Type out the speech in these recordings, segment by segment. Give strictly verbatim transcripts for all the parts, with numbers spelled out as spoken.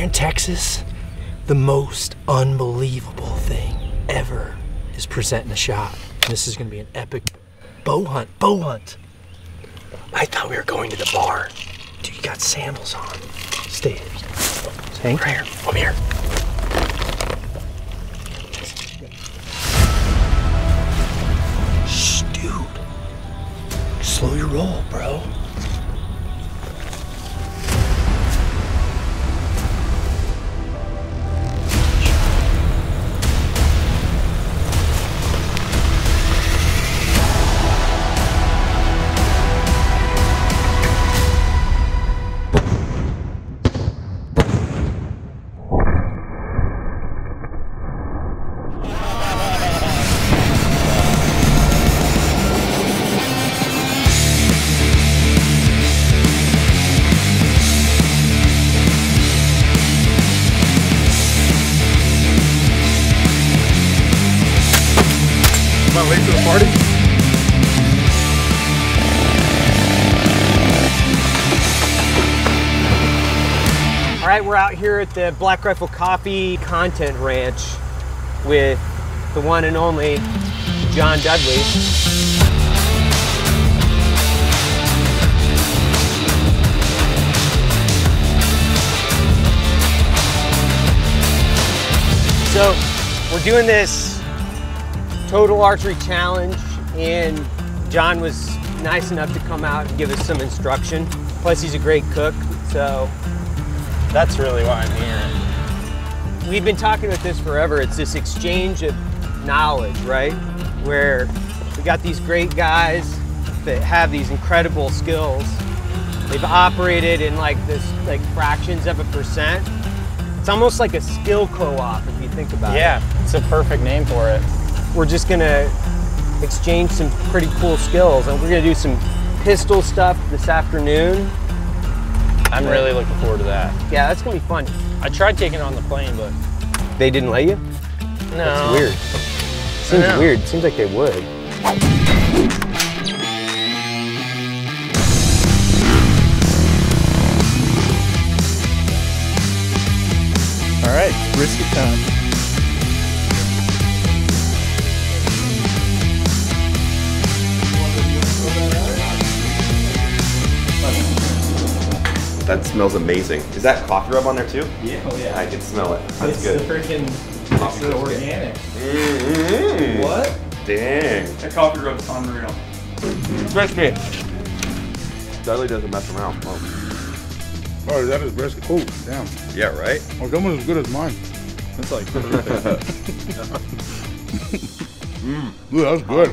in Texas, the most unbelievable thing ever is presenting a shot. This is gonna be an epic bow hunt, bow hunt. I thought we were going to the bar. Dude, you got sandals on. Stay here. Hang here. Come here. Shh, dude. Slow your roll, bro. We're out here at the Black Rifle Coffee Content Ranch with the one and only John Dudley. So we're doing this total archery challenge, and John was nice enough to come out and give us some instruction. Plus he's a great cook, so that's really why I'm here. We've been talking about this forever. It's this exchange of knowledge, right? Where we got these great guys that have these incredible skills. They've operated in like this, like fractions of a percent. It's almost like a skill co-op if you think about yeah, it. Yeah, it's a perfect name for it. We're just gonna exchange some pretty cool skills, and we're gonna do some pistol stuff this afternoon. I'm really looking forward to that. Yeah, that's gonna be fun. I tried taking it on the plane, but... They didn't let you? No. That's weird. Seems weird, seems like they would. All right, brisket time. That smells amazing. Is that coffee rub on there too? Yeah. Oh, yeah. I can smell it. That's it's good. It's the freaking coffee it's organic. Mm-hmm. What? Dang. That coffee rub's unreal. Brisket. Dudley doesn't mess around. Oh, oh that is brisket. Oh, damn. Yeah, right? Oh, it's almost as good as mine. That's like... mm. Dude, that was good.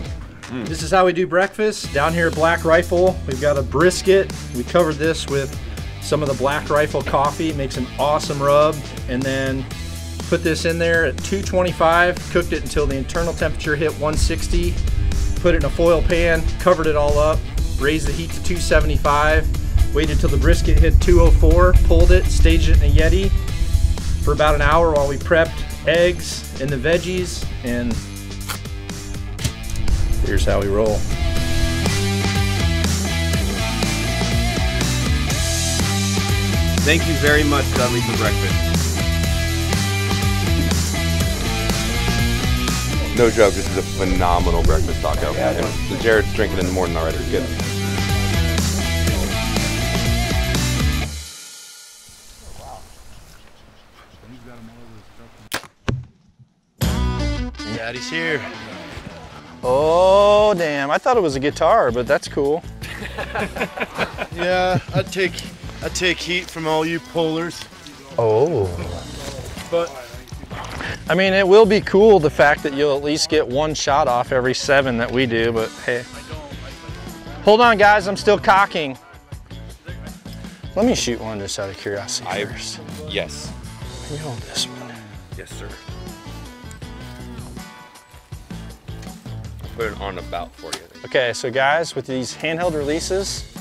Mm. This is how we do breakfast down here at Black Rifle. We've got a brisket. We covered this with some of the Black Rifle coffee, makes an awesome rub, and then put this in there at two twenty-five, cooked it until the internal temperature hit one sixty, put it in a foil pan, covered it all up, raised the heat to two seventy-five, waited till the brisket hit two oh four, pulled it, staged it in a Yeti for about an hour while we prepped eggs and the veggies, and here's how we roll. Thank you very much, Dudley, for breakfast. No joke, this is a phenomenal breakfast taco. Yeah, and Jared's drinking in the morning already. Good. Yeah, he's here. Oh, damn. I thought it was a guitar, but that's cool. Yeah, I'd take... I take heat from all you polars. Oh. But I mean, it will be cool, the fact that you'll at least get one shot off every seven that we do, but hey. Hold on, guys, I'm still cocking. Let me shoot one just out of curiosity I, first. Yes. Can you hold this one? Yes, sir. I'll put it on about for you. Okay, so guys, with these handheld releases,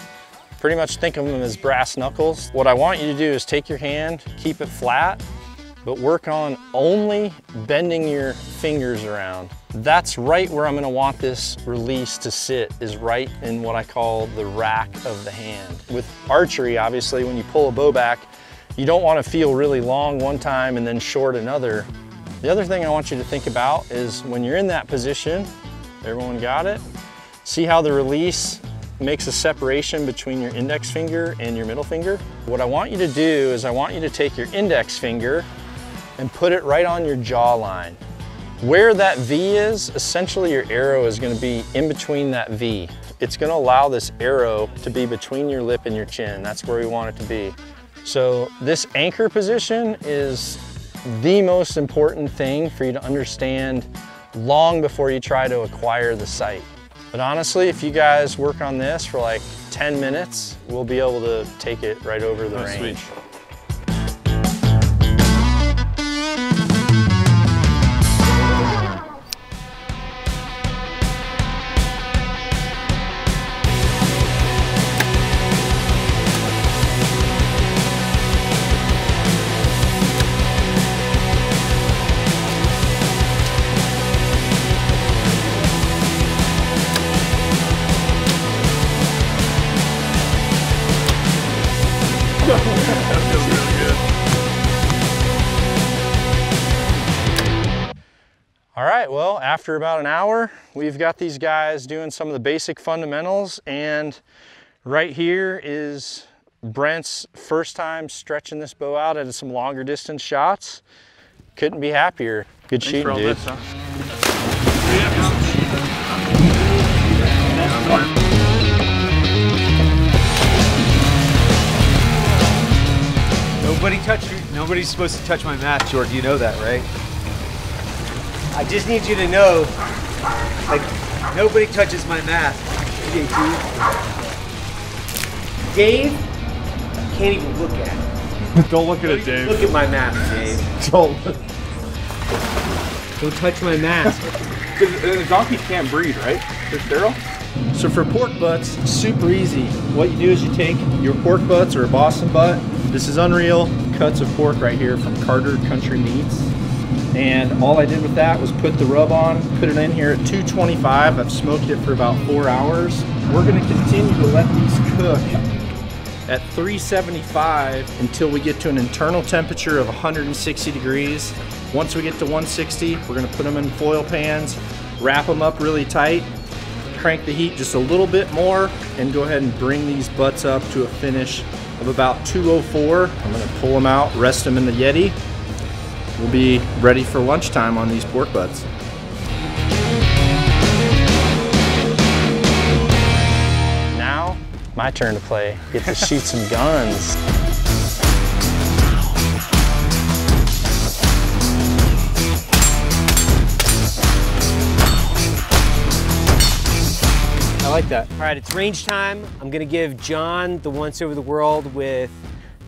pretty much think of them as brass knuckles. What I want you to do is take your hand, keep it flat, but work on only bending your fingers around. That's right where I'm gonna want this release to sit, is right in what I call the rack of the hand. With archery, obviously, when you pull a bow back, You don't want to feel really long one time and then short another. The other thing I want you to think about is when you're in that position, everyone got it? See how the release makes a separation between your index finger and your middle finger? What I want you to do is I want you to take your index finger and put it right on your jawline. Where that V is, essentially your arrow is going to be in between that V. It's going to allow this arrow to be between your lip and your chin. That's where we want it to be. So this anchor position is the most important thing for you to understand long before you try to acquire the sight. But honestly, if you guys work on this for like ten minutes, we'll be able to take it right over the oh, range. Sweet. Well, after about an hour, we've got these guys doing some of the basic fundamentals, and right here is Brent's first time stretching this bow out at some longer distance shots. Couldn't be happier. Good Thanks shooting, dude. This, huh? Nobody touch, nobody's supposed to touch my mat, Jordan. You know that, right? I just need you to know, like, nobody touches my math. Dave can't even look at it. Don't look at it, Dave. Look at my math, Dave. Don't look. Don't touch my math. The donkey can't breathe, right? They're sterile. So for pork butts, super easy. What you do is you take your pork butts or a Boston butt. This is unreal cuts of pork right here from Carter Country Meats. And all I did with that was put the rub on, put it in here at two twenty-five. I've smoked it for about four hours. We're gonna continue to let these cook at three seventy-five until we get to an internal temperature of one hundred sixty degrees. Once we get to one sixty, we're gonna put them in foil pans, wrap them up really tight, crank the heat just a little bit more, and go ahead and bring these butts up to a finish of about two oh four. I'm gonna pull them out, rest them in the Yeti. We'll be ready for lunchtime on these pork butts. Now, my turn to play. Get to shoot some guns. I like that. All right, it's range time. I'm gonna give John the once over the world with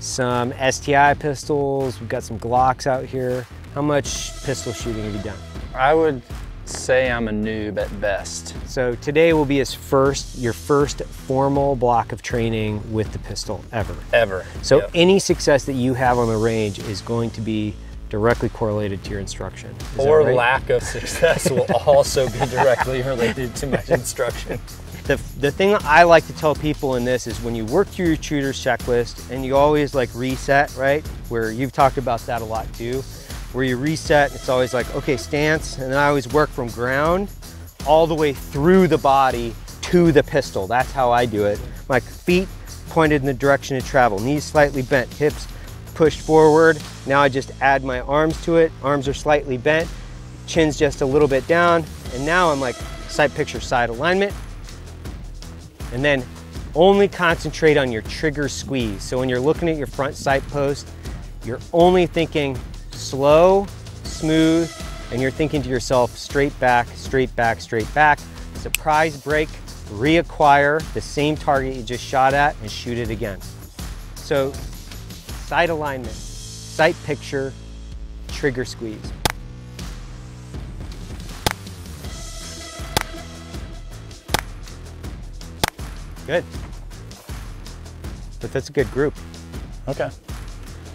some S T I pistols. We've got some Glocks out here. How much pistol shooting have you done? I would say I'm a noob at best. So today will be his first, your first formal block of training with the pistol ever. Ever. So yep. Any success that you have on the range is going to be directly correlated to your instruction. Is or right? Lack of success will also be directly related to my instruction. The, the thing that I like to tell people in this is when you work through your shooter's checklist and you always like reset, right? Where you've talked about that a lot too, where you reset, it's always like, okay, stance, and then I always work from ground all the way through the body to the pistol. That's how I do it. My feet pointed in the direction of travel, knees slightly bent, hips pushed forward. Now I just add my arms to it. Arms are slightly bent, chin's just a little bit down. And now I'm like sight picture, side alignment. And then only concentrate on your trigger squeeze. So when you're looking at your front sight post, you're only thinking slow, smooth, and you're thinking to yourself, straight back, straight back, straight back, surprise break, reacquire the same target you just shot at and shoot it again. So sight alignment, sight picture, trigger squeeze. Good. But that's a good group. Okay.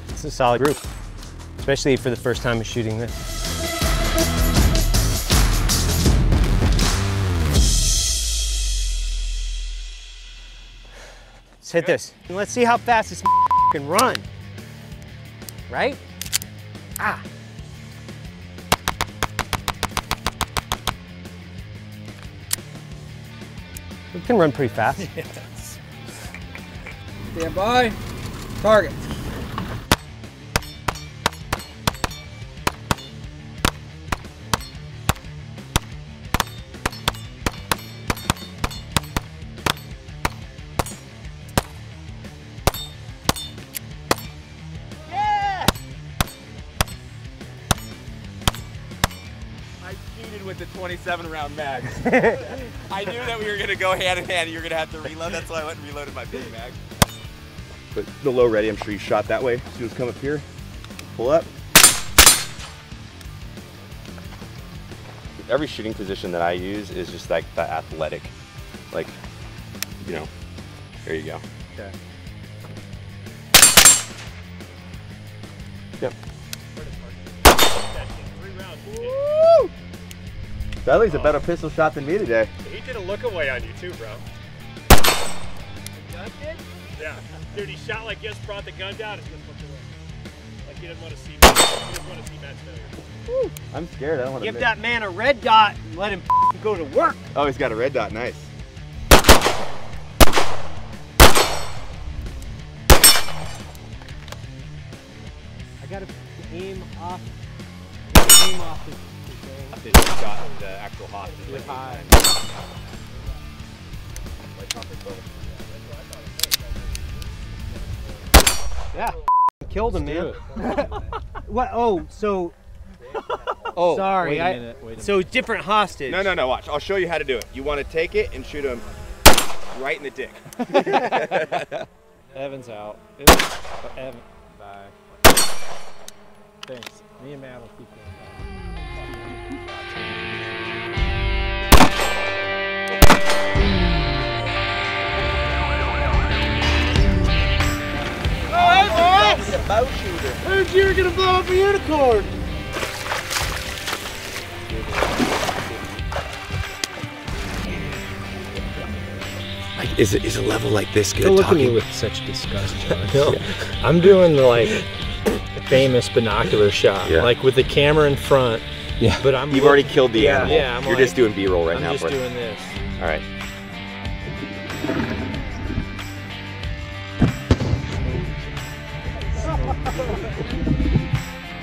It's a solid group, especially for the first time of shooting this. Let's hit this. And let's see how fast this can run. right? Ah. We can run pretty fast. Yes. Stand by, target. twenty-seven round mag. I knew that we were gonna go hand in hand. You were gonna have to reload. That's why I went and reloaded my big mag. But the low ready, I'm sure you shot that way. So you just come up here, pull up. Every shooting position that I use is just like the athletic, like, you know, there you go. Okay. Yep. Dudley's a better pistol shot than me today. He did a look away on you too, bro. The gun did? Yeah. Dude, he shot like he just brought the gun down and just looked away. Like he didn't want to see Matt. He didn't want to see Matt's failure. Woo. I'm scared. I don't want to. Give that man a red dot and let him go to work. Oh, he's got a red dot. Nice. I got to aim off. Aim off this. I did the shot of the actual hot. Like high. Yeah. Killed him, man. What? Oh, so. Oh, sorry. Wait a I, minute, wait a minute. So different hostage. No, no, no. Watch. I'll show you how to do it. You want to take it and shoot him right in the dick. Evan's out. Evan. Bye. Thanks. Me and Matt will keep going. Oh, he's a bow shooter. Heard you were gonna blow up a unicorn. Like, is it is a level like this good? Don't look at me with such disgust, John. No, yeah. I'm doing the like famous binocular shot, yeah. Like with the camera in front. Yeah, but I'm. You've looking, already killed the yeah, animal. Yeah, I'm you're like, just doing B-roll right I'm now. I'm just for doing it. This. All right.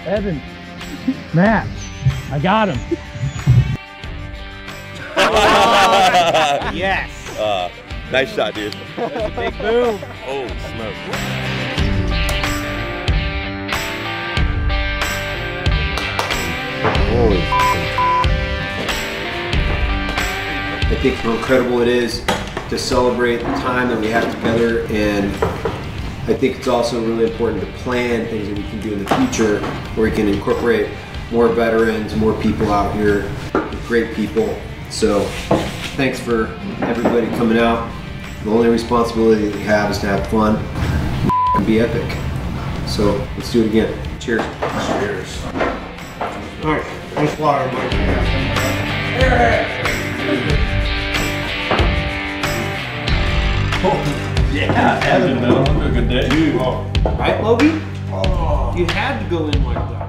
Evan, Matt, I got him. Oh, yes. Uh, nice shot, dude. That was a big boom. Oh, smoke. Holy f***. I think how incredible it is to celebrate the time that we have together, and I think it's also really important to plan things that we can do in the future where we can incorporate more veterans, more people out here, great people. So thanks for everybody coming out. The only responsibility that we have is to have fun and be epic. So let's do it again. Cheers. Cheers. All right. Let's fly, everybody. Oh, yeah, Evan, man. Have a good day. Dude. Right, Logie? Oh. You had to go in like that.